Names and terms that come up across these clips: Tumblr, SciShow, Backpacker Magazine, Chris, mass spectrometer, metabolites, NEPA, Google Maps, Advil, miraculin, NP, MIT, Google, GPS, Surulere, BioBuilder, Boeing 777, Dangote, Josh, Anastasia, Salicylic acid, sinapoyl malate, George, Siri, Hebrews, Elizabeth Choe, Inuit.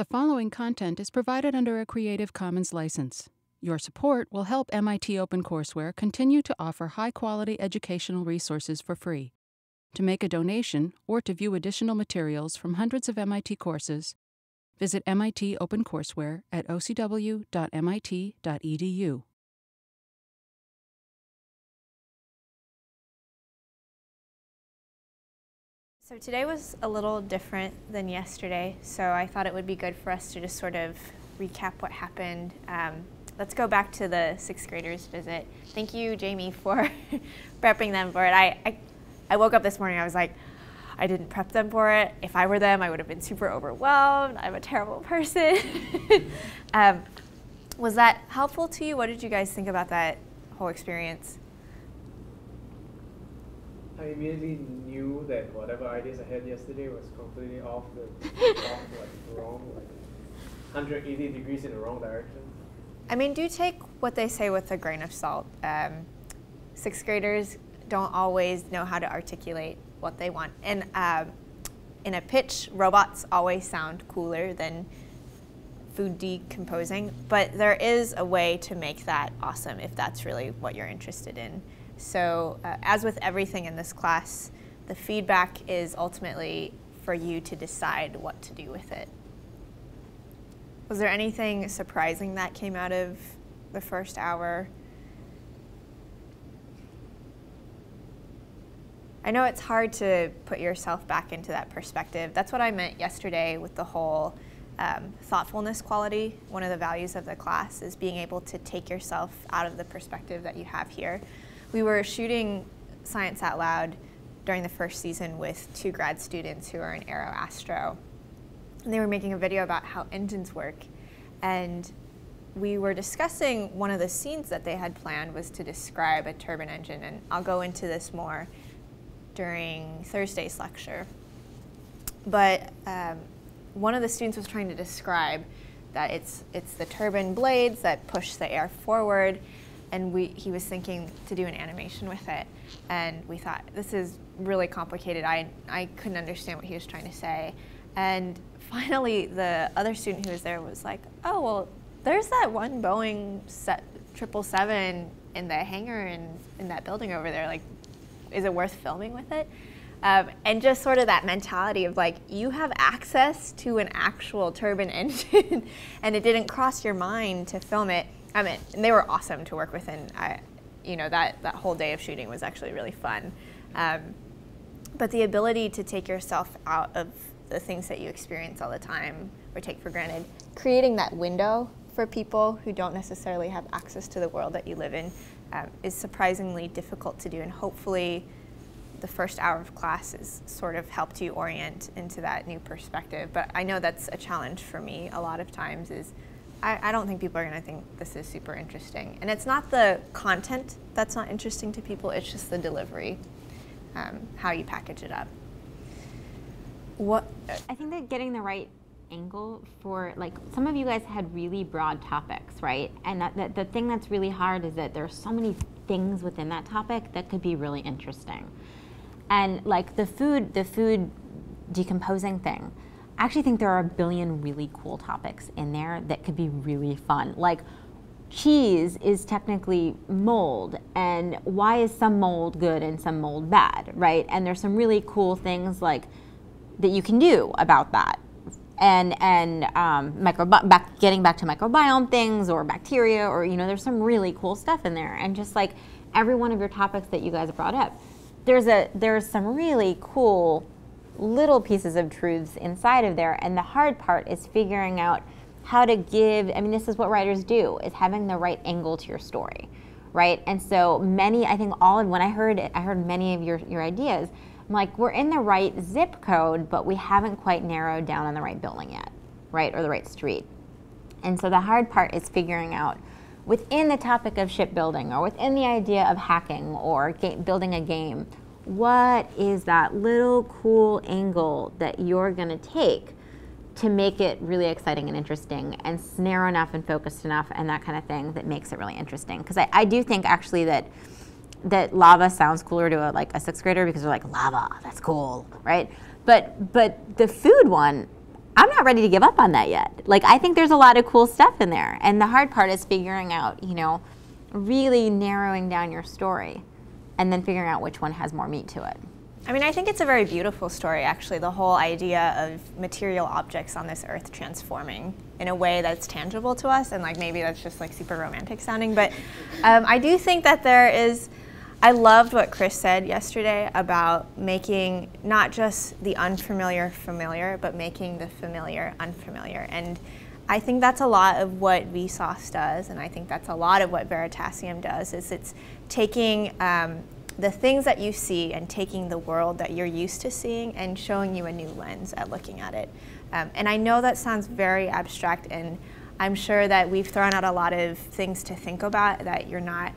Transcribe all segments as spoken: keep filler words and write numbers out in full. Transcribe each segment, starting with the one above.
The following content is provided under a Creative Commons license. Your support will help M I T OpenCourseWare continue to offer high-quality educational resources for free. To make a donation or to view additional materials from hundreds of M I T courses, visit M I T OpenCourseWare at o c w dot m i t dot e d u. So today was a little different than yesterday, so I thought it would be good for us to just sort of recap what happened. Um, let's go back to the sixth graders visit. Thank you, Jamie, for prepping them for it. I, I, I woke up this morning, I was like, I didn't prep them for it. If I were them, I would have been super overwhelmed. I'm a terrible person. um, was that helpful to you? What did you guys think about that whole experience? I immediately knew that whatever ideas I had yesterday was completely off the, off, like, wrong, like one hundred eighty degrees in the wrong direction. I mean, do take what they say with a grain of salt. Um, sixth graders don't always know how to articulate what they want. And um, in a pitch, robots always sound cooler than food decomposing, but there is a way to make that awesome if that's really what you're interested in. So uh, as with everything in this class, the feedback is ultimately for you to decide what to do with it. Was there anything surprising that came out of the first hour? I know it's hard to put yourself back into that perspective. That's what I meant yesterday with the whole um, thoughtfulness quality. One of the values of the class is being able to take yourself out of the perspective that you have here. We were shooting Science Out Loud during the first season with two grad students who are in Aero Astro. And they were making a video about how engines work. And we were discussing one of the scenes that they had planned was to describe a turbine engine. And I'll go into this more during Thursday's lecture. But um, one of the students was trying to describe that it's, it's the turbine blades that push the air forward. And we, he was thinking to do an animation with it. And we thought, this is really complicated. I, I couldn't understand what he was trying to say. And finally, the other student who was there was like, oh, well, there's that one Boeing triple seven in the hangar in, in that building over there. Like, is it worth filming with it? Um, and just sort of that mentality of like, you have access to an actual turbine engine, and it didn't cross your mind to film it. I mean, and they were awesome to work with, and I, you know, that, that whole day of shooting was actually really fun. Um, but the ability to take yourself out of the things that you experience all the time or take for granted, creating that window for people who don't necessarily have access to the world that you live in um, is surprisingly difficult to do, and hopefully the first hour of class has sort of helped you orient into that new perspective. But I know that's a challenge for me a lot of times is, I don't think people are going to think this is super interesting. And it's not the content that's not interesting to people, it's just the delivery, um, how you package it up. What? I think that getting the right angle for, like, some of you guys had really broad topics, right? And that, that the thing that's really hard is that there are so many things within that topic that could be really interesting. And like the food, the food decomposing thing, I actually think there are a billion really cool topics in there that could be really fun. Like, cheese is technically mold, and why is some mold good and some mold bad, right? And there's some really cool things like that you can do about that. And and um, micro back, getting back to microbiome things or bacteria, or you know, there's some really cool stuff in there. And just like every one of your topics that you guys brought up, there's a there's some really cool little pieces of truths inside of there, and the hard part is figuring out how to give, I mean, this is what writers do, is having the right angle to your story, right? And so many, I think all of, when I heard it, I heard many of your, your ideas, I'm like, we're in the right zip code, but we haven't quite narrowed down on the right building yet, right, or the right street. And so the hard part is figuring out within the topic of shipbuilding, or within the idea of hacking, or game, building a game, what is that little cool angle that you're going to take to make it really exciting and interesting and narrow enough and focused enough and that kind of thing that makes it really interesting? Because I, I do think actually that that lava sounds cooler to a, like a sixth grader because they're like, lava, that's cool, right? But but the food one, I'm not ready to give up on that yet. Like, I think there's a lot of cool stuff in there. And the hard part is figuring out, you know, really narrowing down your story and then figuring out which one has more meat to it. I mean, I think it's a very beautiful story, actually, the whole idea of material objects on this earth transforming in a way that's tangible to us. And like, maybe that's just like super romantic sounding, but um, I do think that there is, I loved what Chris said yesterday about making not just the unfamiliar familiar, but making the familiar unfamiliar. And I think that's a lot of what Vsauce does, and I think that's a lot of what Veritasium does, is it's taking um, the things that you see and taking the world that you're used to seeing and showing you a new lens at looking at it. Um, and I know that sounds very abstract, and I'm sure that we've thrown out a lot of things to think about that you're not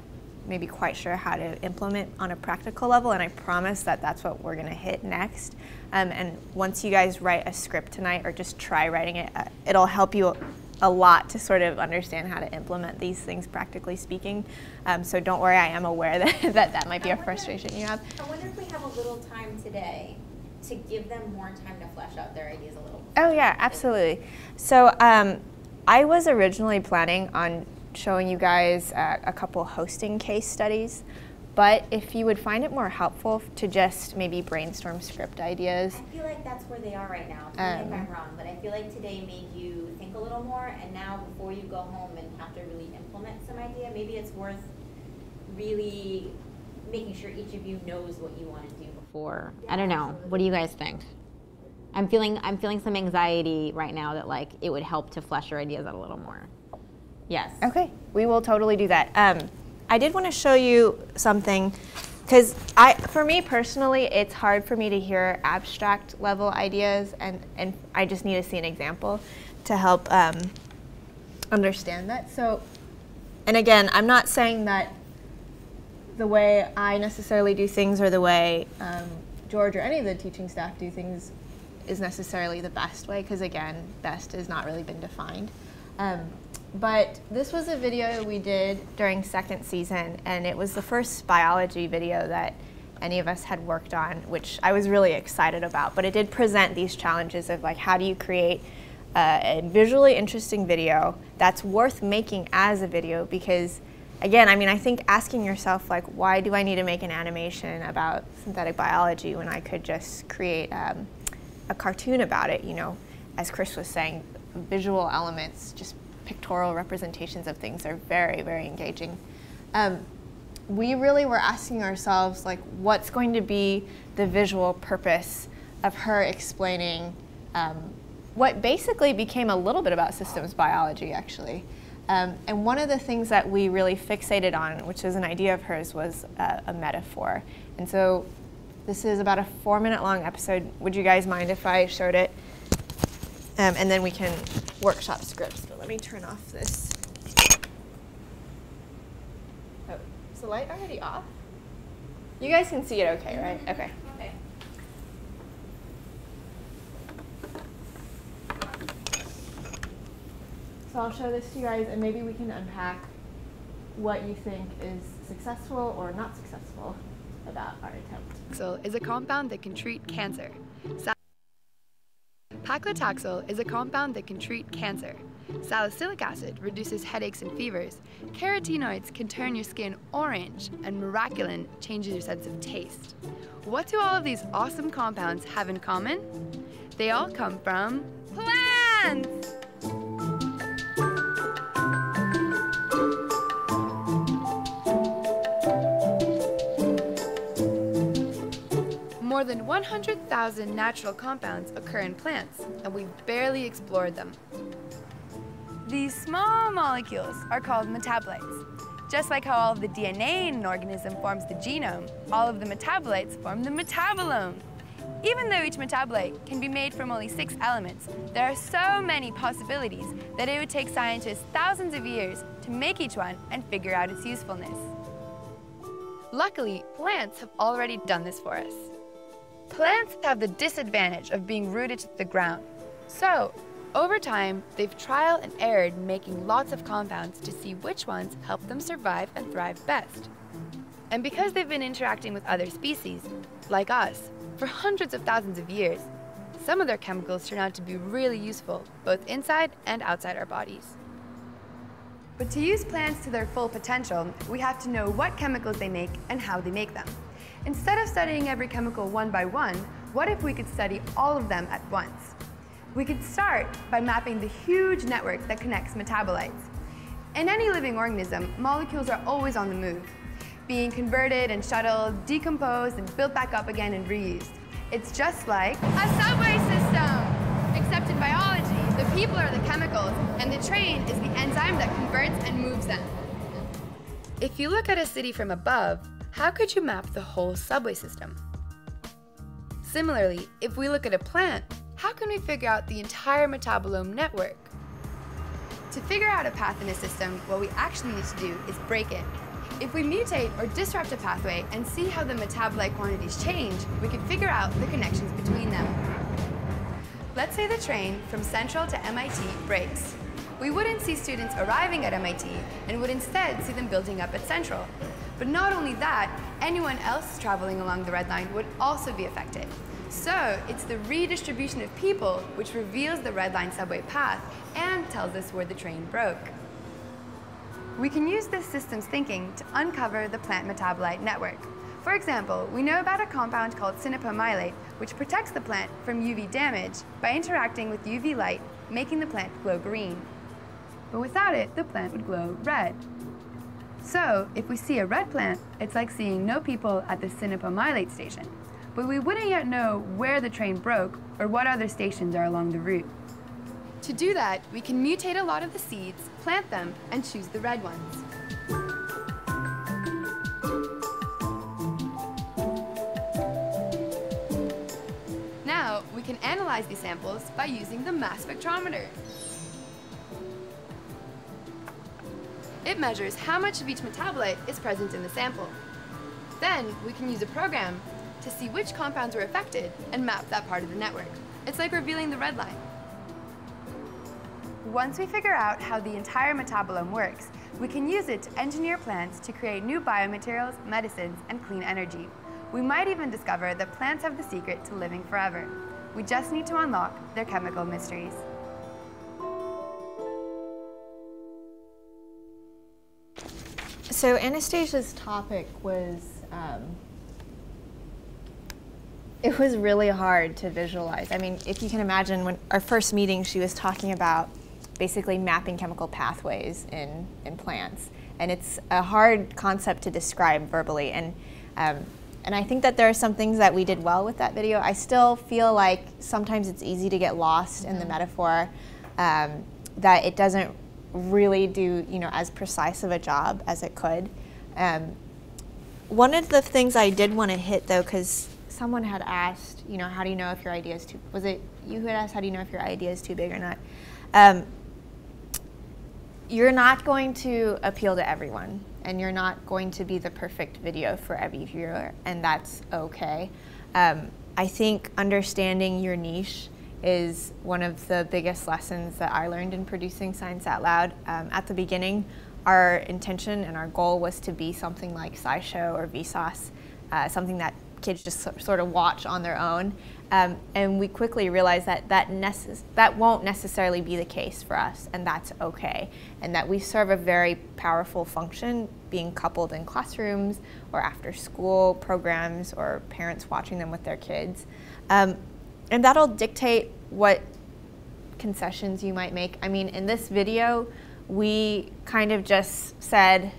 maybe quite sure how to implement on a practical level, and I promise that that's what we're gonna hit next. Um, and once you guys write a script tonight, or just try writing it, uh, it'll help you a lot to sort of understand how to implement these things practically speaking. Um, so don't worry, I am aware that that, that might be I a wonder, frustration you have. I wonder if we have a little time today to give them more time to flesh out their ideas a little before. Oh yeah, absolutely. So um, I was originally planning on showing you guys uh, a couple hosting case studies, but if you would find it more helpful to just maybe brainstorm script ideas. I feel like that's where they are right now, tell me if I'm wrong, but I feel like today made you think a little more, and now before you go home and have to really implement some idea, maybe it's worth really making sure each of you knows what you want to do before. Yeah, I don't know, absolutely. What do you guys think? I'm feeling, I'm feeling some anxiety right now that like it would help to flesh your ideas out a little more. Yes. Okay, we will totally do that. Um, I did want to show you something, because I, for me personally, it's hard for me to hear abstract level ideas, and, and I just need to see an example to help um, understand that. So, and again, I'm not saying that the way I necessarily do things or the way um, George or any of the teaching staff do things is necessarily the best way, because again, best has not really been defined. Um, But this was a video we did during second season, and it was the first biology video that any of us had worked on, which I was really excited about. But it did present these challenges of like, how do you create uh, a visually interesting video that's worth making as a video? Because again, I mean, I think asking yourself like, why do I need to make an animation about synthetic biology when I could just create um, a cartoon about it? You know, as Chris was saying, visual elements, just pictorial representations of things are very, very engaging. Um, we really were asking ourselves, like, what's going to be the visual purpose of her explaining um, what basically became a little bit about systems biology, actually. Um, and one of the things that we really fixated on, which is an idea of hers, was uh, a metaphor. And so this is about a four-minute long episode. Would you guys mind if I showed it? Um, and then we can workshop scripts, but let me turn off this. Oh, is the light already off? You guys can see it okay, right? Okay. Okay. So I'll show this to you guys, and maybe we can unpack what you think is successful or not successful about our attempt. So is a compound that can treat cancer. Paclitaxel is a compound that can treat cancer. Salicylic acid reduces headaches and fevers. Carotenoids can turn your skin orange, and miraculin changes your sense of taste. What do all of these awesome compounds have in common? They all come from plants! More than one hundred thousand natural compounds occur in plants, and we've barely explored them. These small molecules are called metabolites. Just like how all of the D N A in an organism forms the genome, all of the metabolites form the metabolome. Even though each metabolite can be made from only six elements, there are so many possibilities that it would take scientists thousands of years to make each one and figure out its usefulness. Luckily, plants have already done this for us. Plants have the disadvantage of being rooted to the ground. So, over time, they've trial and errored making lots of compounds to see which ones help them survive and thrive best. And because they've been interacting with other species, like us, for hundreds of thousands of years, Some of their chemicals turn out to be really useful, both inside and outside our bodies. But to use plants to their full potential, we have to know what chemicals they make and how they make them. Instead of studying every chemical one by one, what if we could study all of them at once? We could start by mapping the huge network that connects metabolites. In any living organism, molecules are always on the move, being converted and shuttled, decomposed and built back up again and reused. It's just like a subway system! Except in biology, the people are the chemicals, and the train is the enzyme that converts and moves them. If you look at a city from above, how could you map the whole subway system? Similarly, if we look at a plant, how can we figure out the entire metabolome network? To figure out a path in a system, what we actually need to do is break it. If we mutate or disrupt a pathway and see how the metabolite quantities change, we can figure out the connections between them. Let's say the train from Central to M I T breaks. We wouldn't see students arriving at M I T and would instead see them building up at Central. But not only that, anyone else traveling along the Red Line would also be affected. So it's the redistribution of people which reveals the Red Line subway path and tells us where the train broke. We can use this systems thinking to uncover the plant metabolite network. For example, we know about a compound called sinapoyl malate, which protects the plant from U V damage by interacting with U V light, making the plant glow green. But without it, the plant would glow red. So if we see a red plant, it's like seeing no people at the sinapoyl malate station. But we wouldn't yet know where the train broke or what other stations are along the route. To do that, we can mutate a lot of the seeds, plant them, and choose the red ones. Now, we can analyze these samples by using the mass spectrometer. It measures how much of each metabolite is present in the sample. Then, we can use a program to see which compounds were affected and map that part of the network. It's like revealing the red line. Once we figure out how the entire metabolome works, we can use it to engineer plants to create new biomaterials, medicines, and clean energy. We might even discover that plants have the secret to living forever. We just need to unlock their chemical mysteries. So Anastasia's topic was um... it was really hard to visualize. I mean, if you can imagine, when our first meeting, she was talking about basically mapping chemical pathways in, in plants. And it's a hard concept to describe verbally. And, um, and I think that there are some things that we did well with that video. I still feel like sometimes it's easy to get lost in the metaphor, um, that it doesn't really do, you know, as precise of a job as it could. Um, one of the things I did want to hit, though, because someone had asked, you know, how do you know if your idea is too, was it you who had asked, how do you know if your idea is too big or not? Um, you're not going to appeal to everyone, and you're not going to be the perfect video for every viewer, and that's okay. Um, I think understanding your niche is one of the biggest lessons that I learned in producing Science Out Loud. Um, at the beginning, our intention and our goal was to be something like SciShow or Vsauce, uh, something that kids just sort of watch on their own, um, and we quickly realized that that, that won't necessarily be the case for us, and that's okay, and that we serve a very powerful function being coupled in classrooms or after school programs or parents watching them with their kids, um, and that'll dictate what concessions you might make. I mean, in this video, we kind of just said,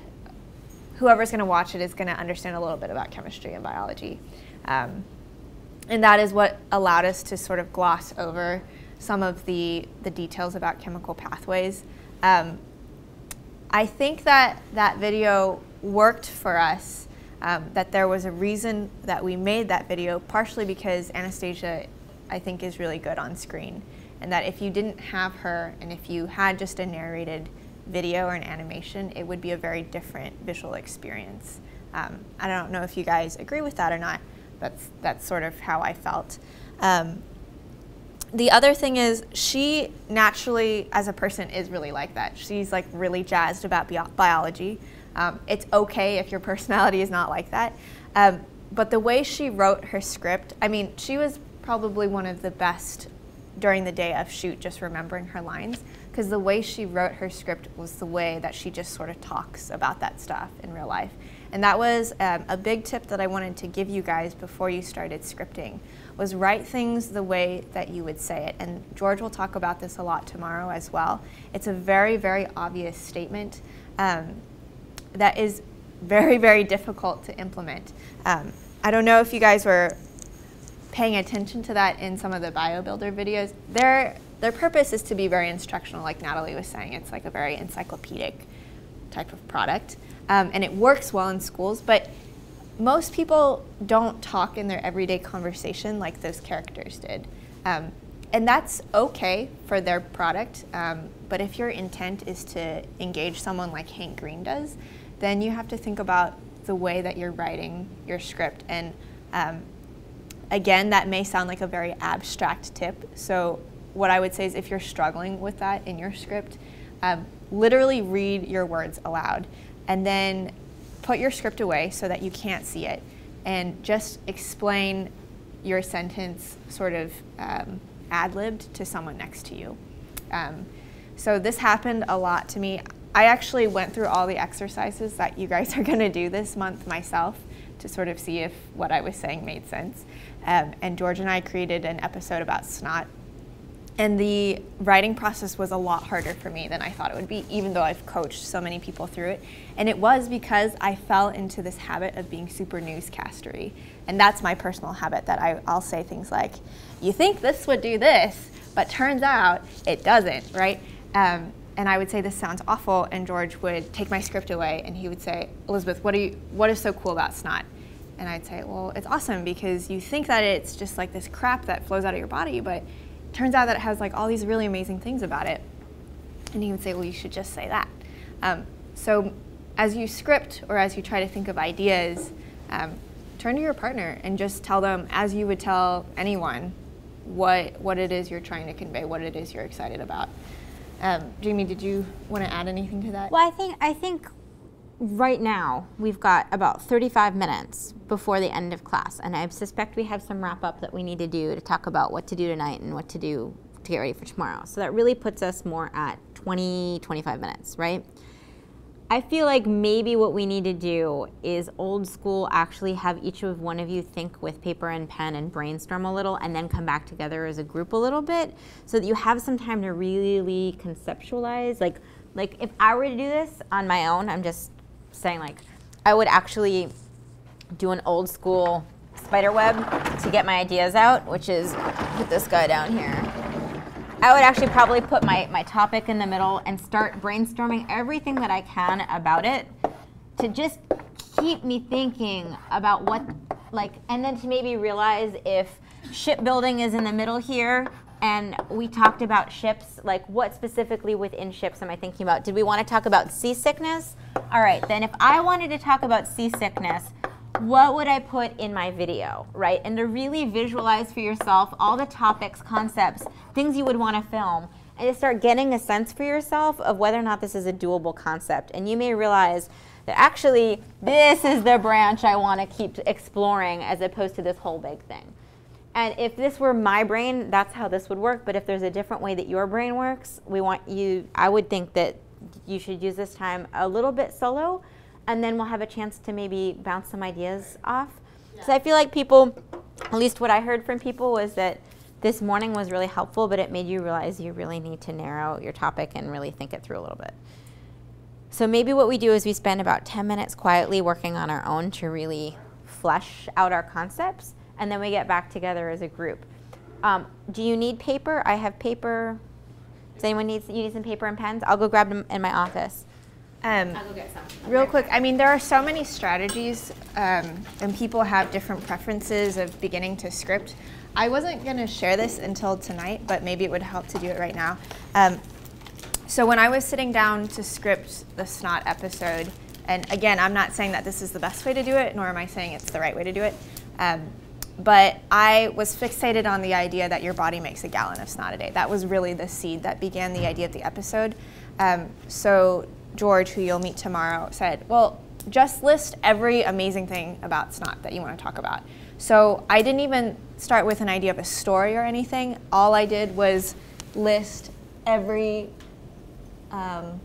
whoever's going to watch it is going to understand a little bit about chemistry and biology. Um, and that is what allowed us to sort of gloss over some of the, the details about chemical pathways. Um, I think that that video worked for us, um, that there was a reason that we made that video, partially because Anastasia, I think, is really good on screen. And that if you didn't have her and if you had just a narrated video or an animation, it would be a very different visual experience. Um, I don't know if you guys agree with that or not. That's, that's sort of how I felt. Um, the other thing is, she naturally, as a person, is really like that. She's like really jazzed about bio biology. Um, it's okay if your personality is not like that. Um, but the way she wrote her script, I mean, she was probably one of the best during the day of shoot, just remembering her lines, because the way she wrote her script was the way that she just sort of talks about that stuff in real life. And that was um, a big tip that I wanted to give you guys before you started scripting, was write things the way that you would say it. And George will talk about this a lot tomorrow as well. It's a very, very obvious statement um, that is very, very difficult to implement. Um, I don't know if you guys were paying attention to that in some of the BioBuilder videos. Their, their purpose is to be very instructional, like Natalie was saying. It's like a very encyclopedic type of product. Um, and it works well in schools, but most people don't talk in their everyday conversation like those characters did. Um, and that's okay for their product, um, but if your intent is to engage someone like Hank Green does, then you have to think about the way that you're writing your script. And um, Again, that may sound like a very abstract tip, so what I would say is if you're struggling with that in your script, um, literally read your words aloud and then put your script away so that you can't see it and just explain your sentence sort of um, ad-libbed to someone next to you. Um, so this happened a lot to me. I actually went through all the exercises that you guys are going to do this month myself, to sort of see if what I was saying made sense. Um, and George and I created an episode about snot. And the writing process was a lot harder for me than I thought it would be, even though I've coached so many people through it. And it was because I fell into this habit of being super newscastery. And that's my personal habit, that I, I'll say things like, you think this would do this, but turns out it doesn't, right? Um, And I would say, this sounds awful, and George would take my script away and he would say, Elizabeth, what, are you, what is so cool about snot? And I'd say, well, it's awesome because you think that it's just like this crap that flows out of your body, but it turns out that it has like all these really amazing things about it. And he would say, well, you should just say that. Um, so as you script or as you try to think of ideas, um, turn to your partner and just tell them, as you would tell anyone, what, what it is you're trying to convey, what it is you're excited about. Um, Jamie, did you want to add anything to that? Well, I think, I think right now we've got about thirty-five minutes before the end of class, and I suspect we have some wrap-up that we need to do to talk about what to do tonight and what to do to get ready for tomorrow. So that really puts us more at twenty, twenty-five minutes, right? I feel like maybe what we need to do is old school, actually have each of one of you think with paper and pen and brainstorm a little and then come back together as a group a little bit so that you have some time to really conceptualize. Like, like if I were to do this on my own, I'm just saying, like, I would actually do an old school spider web to get my ideas out, which is put this guy down here. I would actually probably put my, my topic in the middle and start brainstorming everything that I can about it to just keep me thinking about what, like, and then to maybe realize if shipbuilding is in the middle here and we talked about ships, like what specifically within ships am I thinking about? Did we want to talk about seasickness? All right, then if I wanted to talk about seasickness, what would I put in my video, right? And to really visualize for yourself all the topics, concepts, things you would want to film, and to start getting a sense for yourself of whether or not this is a doable concept. And you may realize that actually this is the branch I want to keep exploring as opposed to this whole big thing. And if this were my brain, that's how this would work. But if there's a different way that your brain works, we want you, I would think that you should use this time a little bit solo, and then we'll have a chance to maybe bounce some ideas off. Yeah. So I feel like people, at least what I heard from people, was that this morning was really helpful, but it made you realize you really need to narrow your topic and really think it through a little bit. So maybe what we do is we spend about ten minutes quietly working on our own to really flesh out our concepts, and then we get back together as a group. Um, do you need paper? I have paper. Does anyone need, you need some paper and pens? I'll go grab them in my office. Um, I'll go get some. Real quick, I mean, there are so many strategies, um, and people have different preferences of beginning to script. I wasn't going to share this until tonight, but maybe it would help to do it right now. Um, so when I was sitting down to script the snot episode, and again, I'm not saying that this is the best way to do it, nor am I saying it's the right way to do it, um, but I was fixated on the idea that your body makes a gallon of snot a day. That was really the seed that began the idea of the episode. Um, so George, who you'll meet tomorrow, said, well, just list every amazing thing about snot that you want to talk about. So I didn't even start with an idea of a story or anything. All I did was list every, um,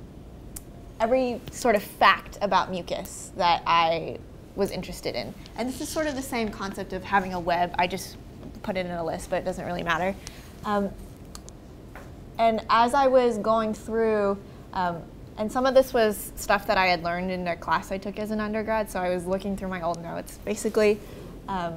every sort of fact about mucus that I was interested in. And this is sort of the same concept of having a web. I just put it in a list, but it doesn't really matter. Um, and as I was going through, um, and some of this was stuff that I had learned in a class I took as an undergrad, so I was looking through my old notes. Basically, um,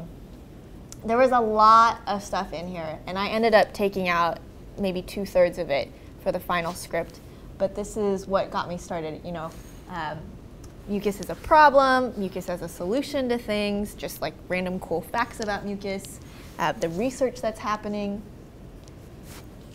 there was a lot of stuff in here, and I ended up taking out maybe two-thirds of it for the final script. But this is what got me started, you know. Um, mucus is a problem, mucus as a solution to things, just like random cool facts about mucus, uh, the research that's happening.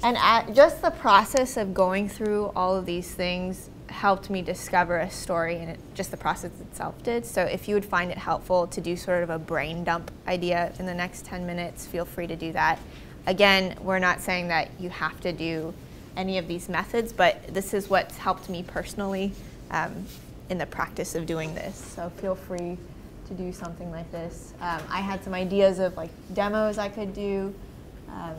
And at just the process of going through all of these things helped me discover a story, and it, just the process itself did. So if you would find it helpful to do sort of a brain dump idea in the next ten minutes, feel free to do that. Again, we're not saying that you have to do any of these methods, but this is what's helped me personally um, in the practice of doing this. So feel free to do something like this. Um, I had some ideas of like demos I could do. Um,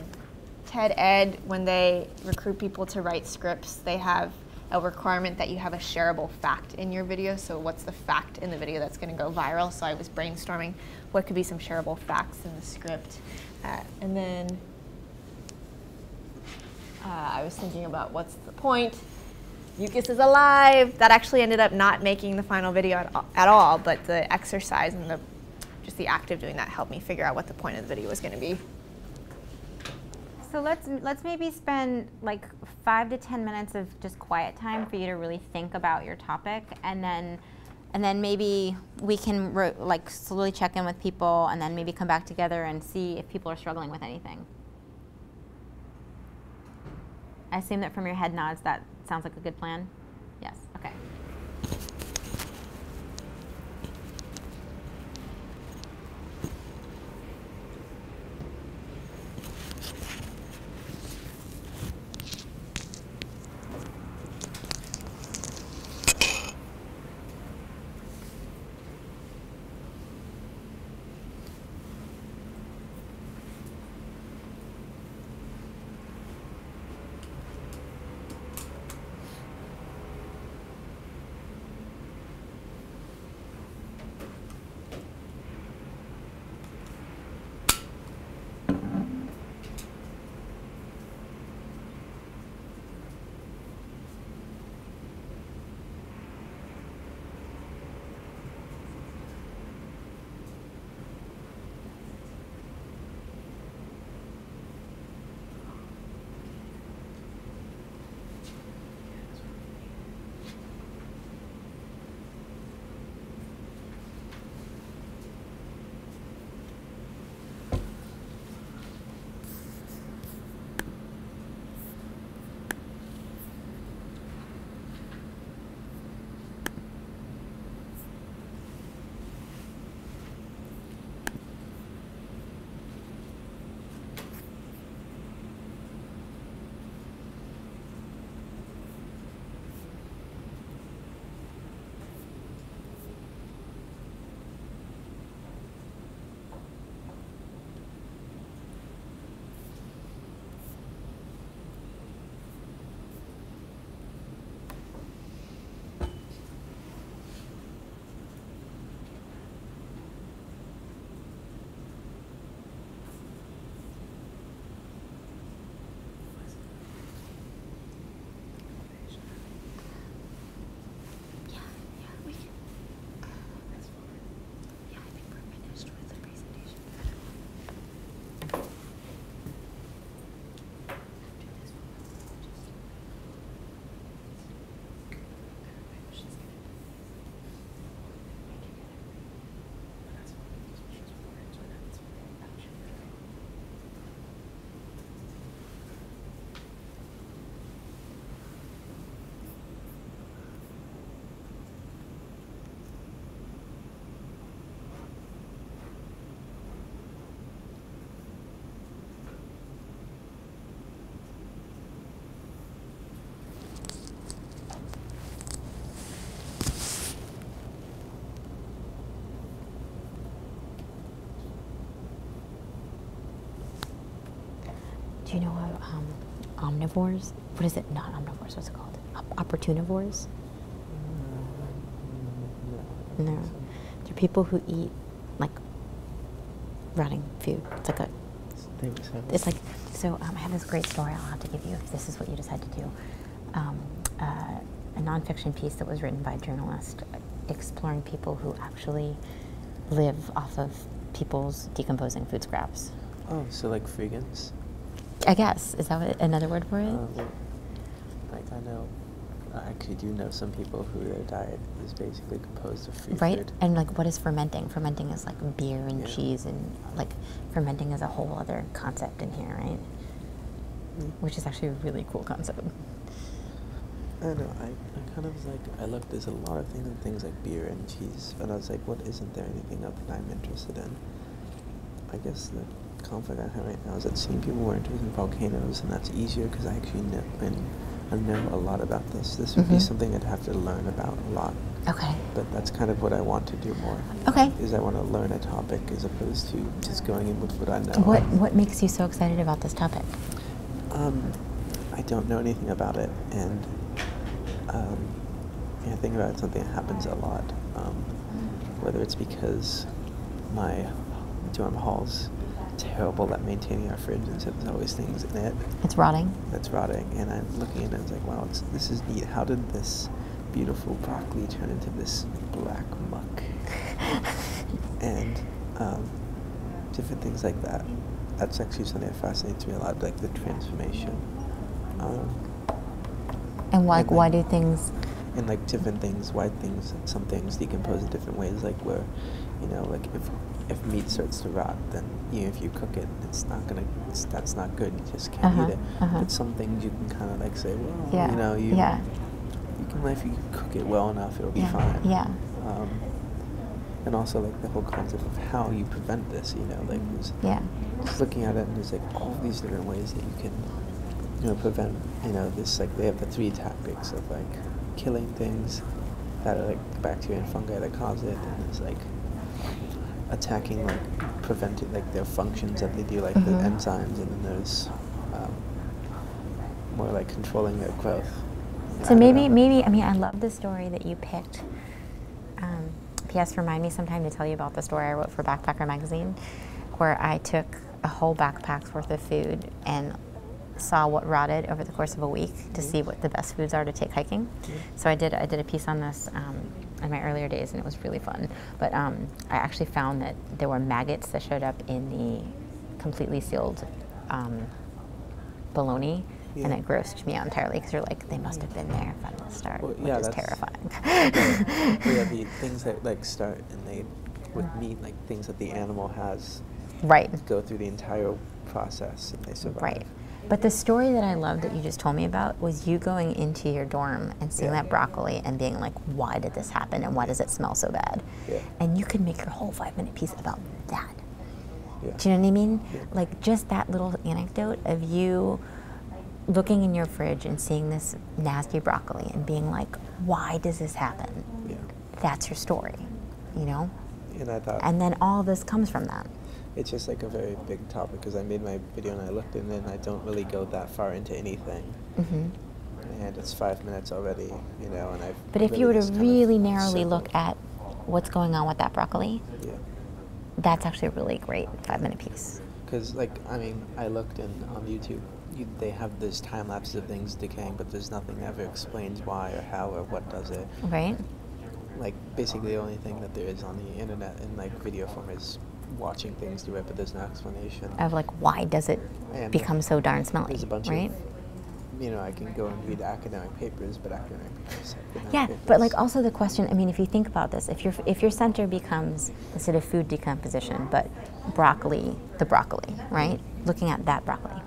TED-Ed, when they recruit people to write scripts, they have a requirement that you have a shareable fact in your video. So what's the fact in the video that's going to go viral? So I was brainstorming what could be some shareable facts in the script. Uh, and then uh, I was thinking about what's the point. Mucus is alive. That actually ended up not making the final video at all, at all but the exercise and the, just the act of doing that helped me figure out what the point of the video was going to be. So let's let's maybe spend like five to ten minutes of just quiet time for you to really think about your topic, and then and then maybe we can re like slowly check in with people, and then maybe come back together and see if people are struggling with anything. I assume that from your head nods that sounds like a good plan. Yes. Okay. um, omnivores. What is it? Not omnivores. What's it called? Opportunivores? No. No. They're people who eat like rotting food. It's like a. It's like so. Um, I have this great story. I'll have to give you if this is what you decide to do. Um, uh, a nonfiction piece that was written by a journalist exploring people who actually live off of people's decomposing food scraps. Oh, so like vegans? I guess. Is that what, another word for it? Um, like I know, I actually do know some people who their diet is basically composed of food. Right? Food. And like what is fermenting? Fermenting is like beer and yeah. cheese and like fermenting is a whole other concept in here, right? Mm. Which is actually a really cool concept. I don't know, I, I kind of was like, I looked, there's a lot of things things like beer and cheese, and I was like, what isn't there anything up that I'm interested in? I guess the conflict I have right now is that seeing people who are interested in volcanoes, and that's easier because I actually know, and I know a lot about this. This would mm-hmm. be something I'd have to learn about a lot. Okay. But that's kind of what I want to do more. Okay. Is I want to learn a topic as opposed to just going in with what I know. What, what makes you so excited about this topic? Um, I don't know anything about it, and... Um, I think about something that happens a lot, um, whether it's because my dorm hall's terrible at maintaining our fridge and so there's always things in it. It's rotting. That's rotting, and I'm looking at it and it's like, wow, it's, this is neat. How did this beautiful broccoli turn into this black muck? and um, different things like that. That's actually something that fascinates me a lot, like the transformation. Um, And why? And like, why do things? And like different things, why things? Some things decompose in different ways. Like where, you know, like if if meat starts to rot, then you know, if you cook it, it's not gonna. It's, that's not good. You just can't uh-huh, eat it. Uh-huh. But some things you can kind of like say, well, yeah. you know, you yeah. you can if you cook it well enough, it'll be yeah. fine. Yeah. Um, and also like the whole concept of how you prevent this. You know, like was yeah. just looking at it, and there's like all these different ways that you can. You know, prevent, you know, this, like, they have the three tactics of, like, killing things that are, like, bacteria and fungi that cause it, and it's, like, attacking, like, preventing, like, their functions that they do, like, mm-hmm. the enzymes, and then there's um, more, like, controlling their growth. So maybe, maybe, I mean, I love the story that you picked. Um, P S Remind me sometime to tell you about the story I wrote for Backpacker Magazine, where I took a whole backpack's worth of food and saw what rotted over the course of a week to see what the best foods are to take hiking. Yeah. So I did I did a piece on this um, in my earlier days, and it was really fun. But um, I actually found that there were maggots that showed up in the completely sealed um, bologna, yeah. and it grossed me out entirely because you're like, they must have been there from the start, well, yeah, which is terrifying. Yeah, yeah, the things that like start and they with meat, like things that the animal has, right, go through the entire process and they survive. Right. But the story that I loved that you just told me about was you going into your dorm and seeing yeah. that broccoli and being like, why did this happen and why does it smell so bad? Yeah. And you could make your whole five minute piece about that. Yeah. Do you know what I mean? Yeah. Like just that little anecdote of you looking in your fridge and seeing this nasty broccoli and being like, why does this happen? Yeah. That's your story, you know? And I thought. And then all this comes from that. It's just like a very big topic because I made my video and I looked in it and I don't really go that far into anything. Mm-hmm. And it's five minutes already, you know, and I've... But if really you were to really narrowly simple. Look at what's going on with that broccoli, yeah. that's actually a really great five-minute piece. Because, like, I mean, I looked in on YouTube. You, they have this time lapses of things decaying, but there's nothing that ever explains why or how or what does it. Right. Like, basically the only thing that there is on the internet in, like, video form is... watching things do it, but there's no explanation. Of like, why does it and become so darn smelly, there's a bunch right? Of, you know, I can go and read academic papers, but academic papers... Academic yeah, papers. But like also the question, I mean, if you think about this, if, you're, if your center becomes, instead of food decomposition, but broccoli, the broccoli, right? Looking at that broccoli.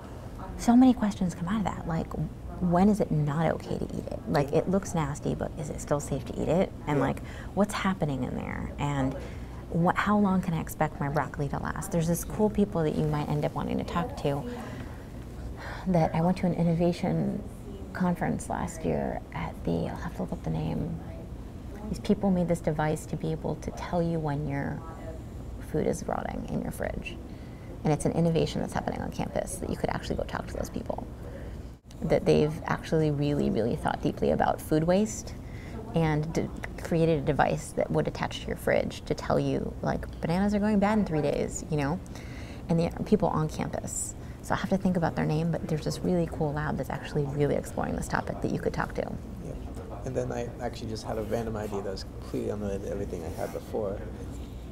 So many questions come out of that, like, when is it not okay to eat it? Like, it looks nasty, but is it still safe to eat it? And yeah. like, what's happening in there? And. What, how long can I expect my broccoli to last? There's this cool people that you might end up wanting to talk to that I went to an innovation conference last year at the, I'll have to look up the name. These people made this device to be able to tell you when your food is rotting in your fridge. and it's an innovation that's happening on campus that you could actually go talk to those people. That they've actually really, really thought deeply about food waste and d created a device that would attach to your fridge to tell you, like, bananas are going bad in three days, you know? And the people on campus. So I have to think about their name, but there's this really cool lab that's actually really exploring this topic that you could talk to. Yeah. And then I actually just had a random idea that was completely unrelated to everything I had before,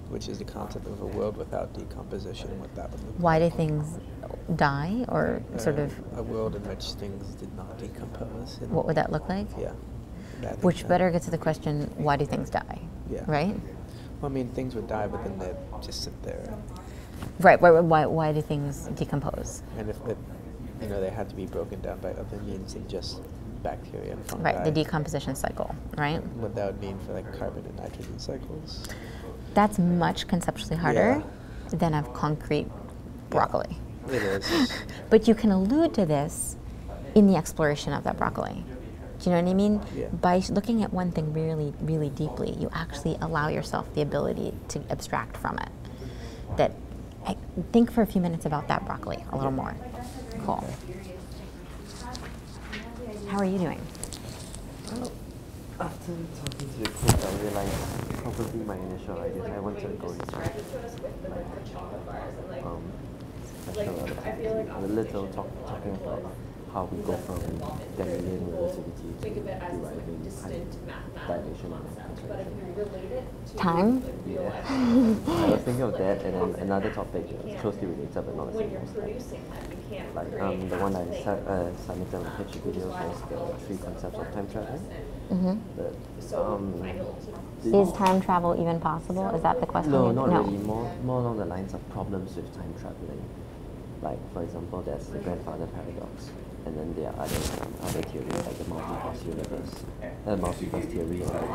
which is the concept of a world without decomposition. What that would look like. Why do things die, or uh, sort of? A world in which things did not decompose. And what would that look like? Yeah. Which better gets to the question, why do things die? Yeah. Right? Well, I mean, things would die, but then they'd just sit there. Right. Why, why, why do things decompose? And if it, you know, they had to be broken down by other means than just bacteria and fungi. Right, the decomposition cycle, right? What that would mean for, like, carbon and nitrogen cycles. That's much conceptually harder yeah. than a concrete broccoli. Yeah, it is. But you can allude to this in the exploration of that broccoli. Do you know what I mean? Yeah. By looking at one thing really, really deeply, you actually allow yourself the ability to abstract from it. That, I think for a few minutes about that broccoli a little more. Cool. How are you doing? Well, after talking to the kids, I realized probably my initial idea, I wanted to go into like, um, a little talk, talking about how we go from Galilean relativity to deriving dilation and concentration. Time? Yeah. I was thinking of that, and then another topic that's closely related but not the same topic. Like um, the one I uh, submitted on the H D videos was the three concepts of time traveling. Mm-hmm. But, um, is time travel even possible? Is that the question? No, not no. really. More, more along the lines of problems with time traveling. Like, for example, there's the grandfather paradox. And then there are other, um, other theories, like the multiverse universe, the multiverse theory, or like,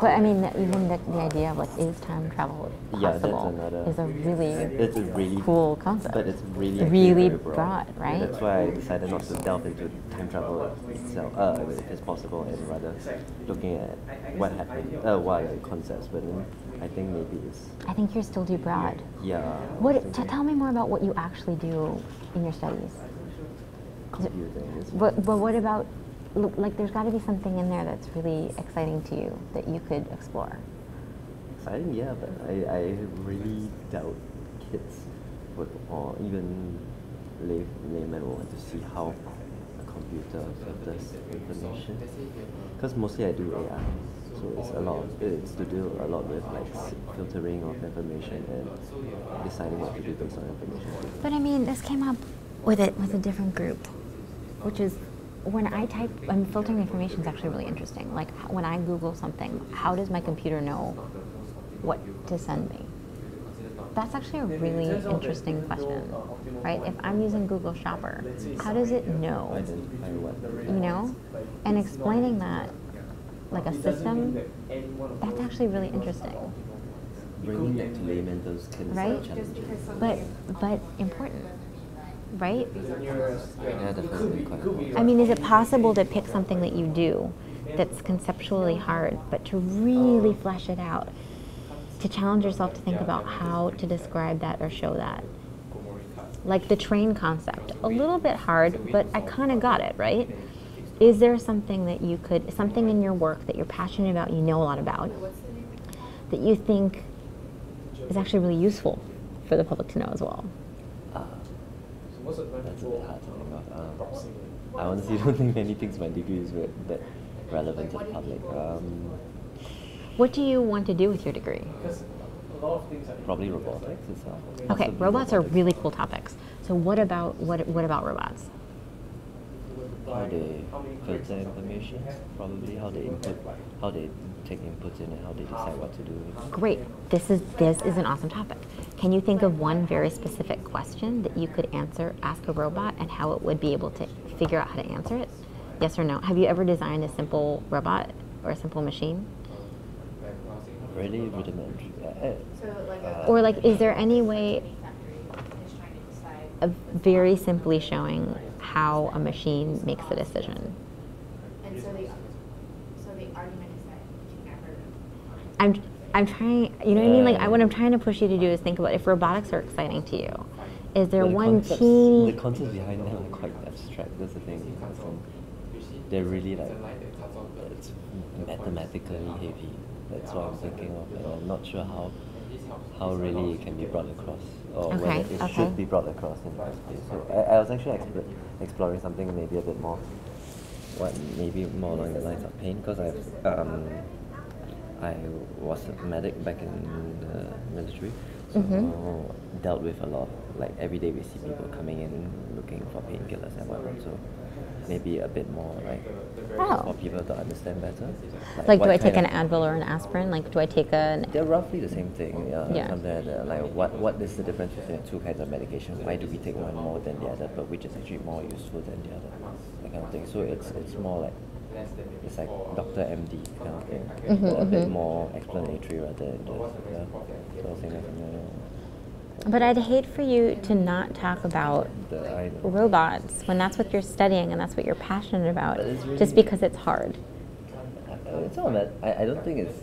but I mean, that even the, the idea of, like, is time travel possible yeah, that's another, is a really, it's a really cool concept. But it's really, really broad, right? Yeah, that's why I decided not to delve into time travel itself, uh, as possible, and rather looking at what happened, uh, what are the concepts, but then I think maybe it's... I think you're still too broad. Yeah. What? T tell me more about what you actually do in your studies. Computing. But, but what about, look, like, there's got to be something in there that's really exciting to you that you could explore. Exciting, yeah, but I, I really doubt kids would, or even lay, laymen would want to see how a computer filters information. Because mostly I do A I, so it's a lot, it's to do a lot with, like, filtering of information and deciding what to do based on information. But I mean, this came up with it with a different group, which is, when I type, I'm filtering information is actually really interesting. Like, when I Google something, how does my computer know what to send me? That's actually a really interesting question, right? If I'm using Google Shopper, how does it know, you know? And explaining that, like a system, that's actually really interesting. Bringing it to laymen, those kids, right? But, but important. Right? I mean, is it possible to pick something that you do that's conceptually hard, but to really flesh it out, to challenge yourself to think about how to describe that or show that? Like the train concept, a little bit hard, but I kind of got it, right? Is there something that you could, something in your work that you're passionate about, you know a lot about, that you think is actually really useful for the public to know as well? That's a bit hard to think of. Um, I honestly don't think many things my degree is re that relevant to the public. Um, what do you want to do with your degree? Probably robotics itself. Okay, robots are really cool topics. So what about what what about robots? How they filter information, probably how they input, how they take inputs in, and how they decide what to do. Great. This is this is an awesome topic. Can you think of one very specific question that you could answer, ask a robot, and how it would be able to figure out how to answer it? Yes or no? Have you ever designed a simple robot or a simple machine? Really rudimentary. Uh, or like, is there any way of very simply showing how a machine makes a decision? And so the, so the argument is that you can never... I'm, I'm trying, you know what I mean? Like, I, what I'm trying to push you to do is think about if robotics are exciting to you. Is there well, the one concepts, key? The concepts behind them are quite abstract. That's the thing. They're really like it's mathematically heavy. That's what I'm thinking of, and I'm not sure how how really it can be brought across, or okay, whether it okay. should be brought across in the first place. So I, I was actually exp exploring something maybe a bit more, what maybe more along the lines of pain, because I've um, I was a medic back in the military, so mm-hmm. dealt with a lot. Like every day we see people coming in looking for painkillers and whatnot. So maybe a bit more like oh. for people to understand better. Like, like do I take an Advil or an aspirin? Like do I take a? They're roughly the same thing. Yeah. yeah. Something like, like what what is the difference between the two kinds of medications? Why do we take one more than the other? But which is actually more useful than the other? That kind of thing. So it's it's more like. It's like Doctor M D kind of thing, mm-hmm, a mm-hmm. bit more explanatory rather than just, yeah, so like, yeah. But I'd hate for you to not talk about the, robots when that's what you're studying and that's what you're passionate about, really just because it's hard. It's not that, I, I don't think it's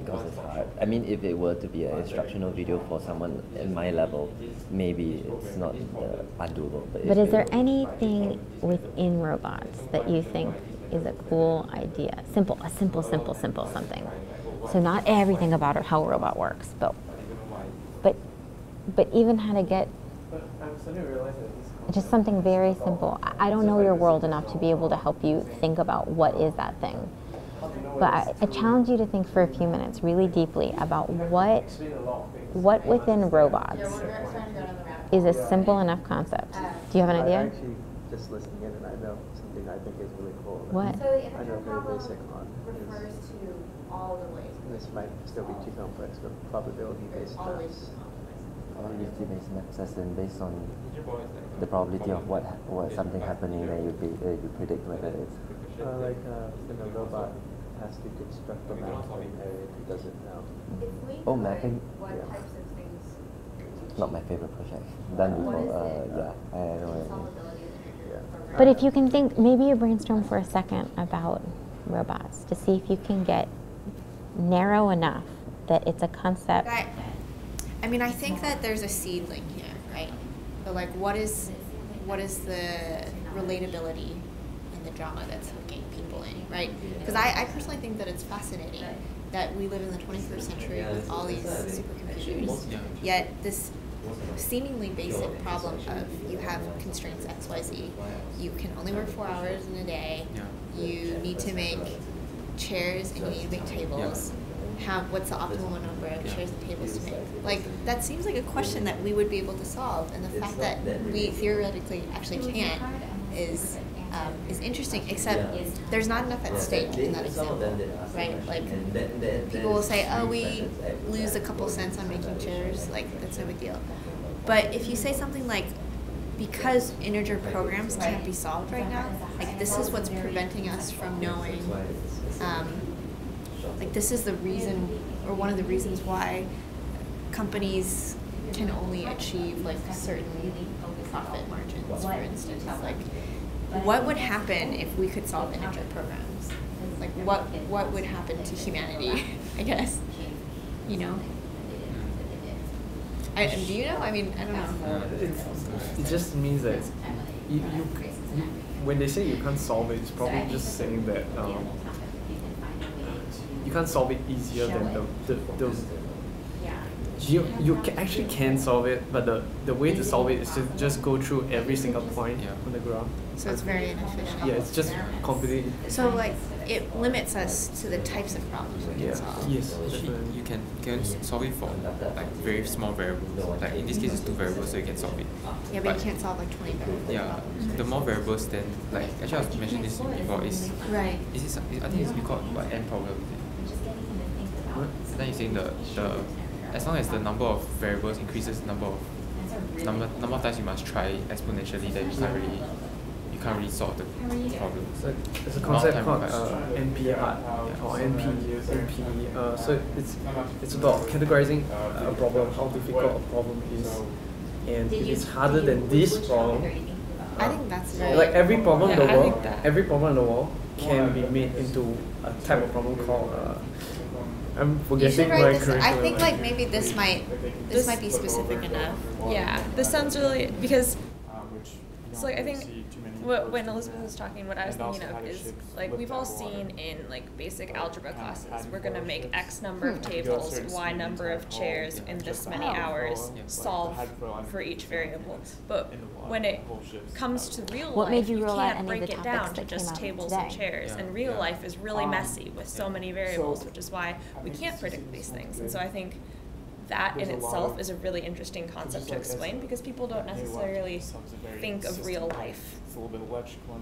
because it's hard. I mean, if it were to be an instructional video for someone at my level, maybe it's not uh, undoable. But, but is there anything within robots that you think is a cool idea? Simple, a simple, simple, simple something. So not everything about how a robot works, but but but even how to get just something very simple. I don't know your world enough to be able to help you think about what is that thing. But I, I challenge you to think for a few minutes really deeply about what what within robots is a simple enough concept. Do you have an idea? Just listening in, and I know something I think is really cool. What? So the integer problem refers to all the ways. This might still be too complex, but probability-based maps. Probability-based maps, as in based on the probability of what what something happening, and you be uh, you predict whether it's. Uh, like uh, when a robot has to construct a map in an area it doesn't know. Oh, mapping. What yeah. types of things? Not my favorite project. Done before. Uh, yeah, I know what I mean. But if you can think, maybe you brainstorm for a second about robots to see if you can get narrow enough that it's a concept. I, I mean, I think that there's a seedling here, right? So like, what is, what is the relatability in the drama that's hooking people in, right? Because I, I personally think that it's fascinating that we live in the twenty-first century with all these supercomputers, yet this seemingly basic problem of you have constraints X Y Z, you can only work four hours in a day, you need to make chairs and you need to make tables, have what's the optimal number of chairs and tables to make. Like, that seems like a question that we would be able to solve, and the fact that we theoretically actually can't is um, is interesting, except there's not enough at stake in that example, right? Like, people will say, oh, we lose a couple cents on making chairs, like, that's no big deal. But if you say something like, because integer programs can't be solved right now, like this is what's preventing us from knowing, um, like this is the reason, or one of the reasons why companies can only achieve like certain profit margins, for instance. Like, what would happen if we could solve integer programs? Like, what, what would happen to humanity, I guess, you know? I, do you know? I mean, I don't know. It's, it just means that you, you, you, when they say you can't solve it, it's probably just saying that um, you can't solve it easier than the... the, the you you can, actually can solve it, but the, the way to solve it is to just go through every single point on the graph. So it's very inefficient. Yeah, it's just completely... So, like, it limits us to the types of problems we can yeah. solve. Yes, you can, you can solve it for like very small variables. Like in this case, it's two variables, so you can solve it. Yeah, but, but you can't solve like twenty variables. Yeah, mm-hmm. the more variables, then like actually I've mentioned this before. Is right. Is this, I think it's called what n problem. What? And then you're saying the the as long as the number of variables increases, the number of number number of times you must try exponentially, then you can't really. Can't really solve the problem. So it's a concept called uh, N P R or N P. N P. Uh, so it's it's about categorizing a problem, how difficult a problem is, and if it's harder than this problem. Uh, I think that's right. Like every problem in the world, every problem in the world can be made into a type of problem called uh, I'm forgetting my this, I think like maybe this might this, this might be specific enough. Yeah, this sounds really, because so like I think what, when Elizabeth was talking, what I was thinking of is like we've all seen in like basic algebra classes, we're gonna make X number of tables, Y number of chairs in this many hours, solve for each variable. But when it comes to real life, you can't break it down to just tables and chairs. And real life is really messy with so many variables, which is why we can't predict these things. And so I think that in itself is a really interesting concept to explain, because people don't necessarily think of real life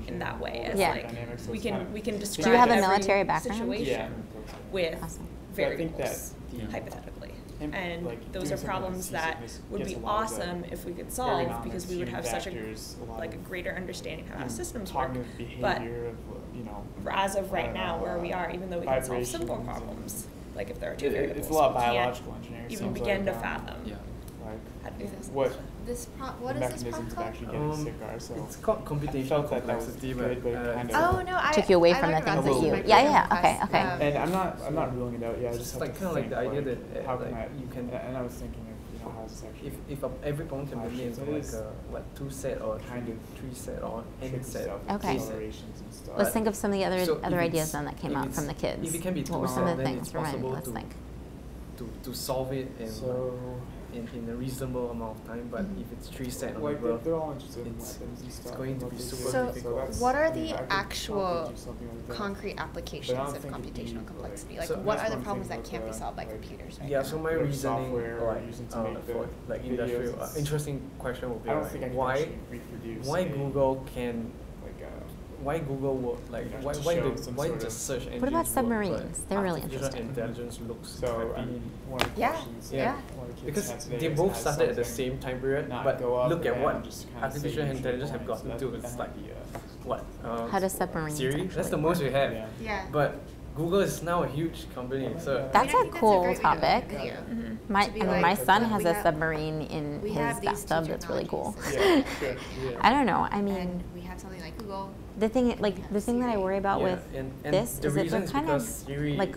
in that way. As yeah. Like we can we can describe. Do you have a military background? Situation yeah. with awesome. variables, yeah. hypothetically, and like, those are problems that would be awesome if we could solve, because we would have such a like a greater understanding of how systems work. But as of right now, where we are, even though we can solve simple problems. Like if there are two variables, it's a lot of biological engineering. Even begin like, to fathom. Um, yeah. Like how to do this. What? This pro what is this problem called? Um, cigar, so it's called computational complexity, but uh, kind of oh no, I took you away I from the things that you. Yeah, yeah, okay, okay. Um, and I'm not, I'm not ruling it out. Yeah, I just like kind of like the idea that uh, how like, you can. Uh, and I was thinking of you know how this actually. If if a, every problem can be named like a, like two set or kind of three set or n set. Okay. Let's think of some of the other so other ideas then that came out from the kids. If it can be what were some of the things? Ryan, let's to, think. To to solve it and. So In, in a reasonable amount of time, but mm-hmm. if it's three set on the world, it's, it's going to be super so difficult. So what are the actual concrete applications of computational complexity? Like, so what are the problems that can't be solved by computers right Yeah, now? So my reasoning or like, uh, for like industrial, uh, interesting question would be like, why, why Google can Why Google work? Like yeah, why why, did, why the search engine? What about submarines? Work, They're really interesting. Intelligence looks so. I mean, one of the yeah. yeah, yeah. Because they both started at the same time period, but look at what artificial intelligence have gotten to. It's like what? Um, How does submarines? Siri? That's the most we have. Yeah. yeah. But Google is now a huge company. So that's a cool that's a topic. Video. Mm-hmm. My, I mean, my son has a submarine in his bathtub. That's really cool. Yeah, sure. yeah. I don't know. I mean, and we have something like Google. The thing, like yeah, the thing that I worry about yeah. with and, and this is that they're kind of like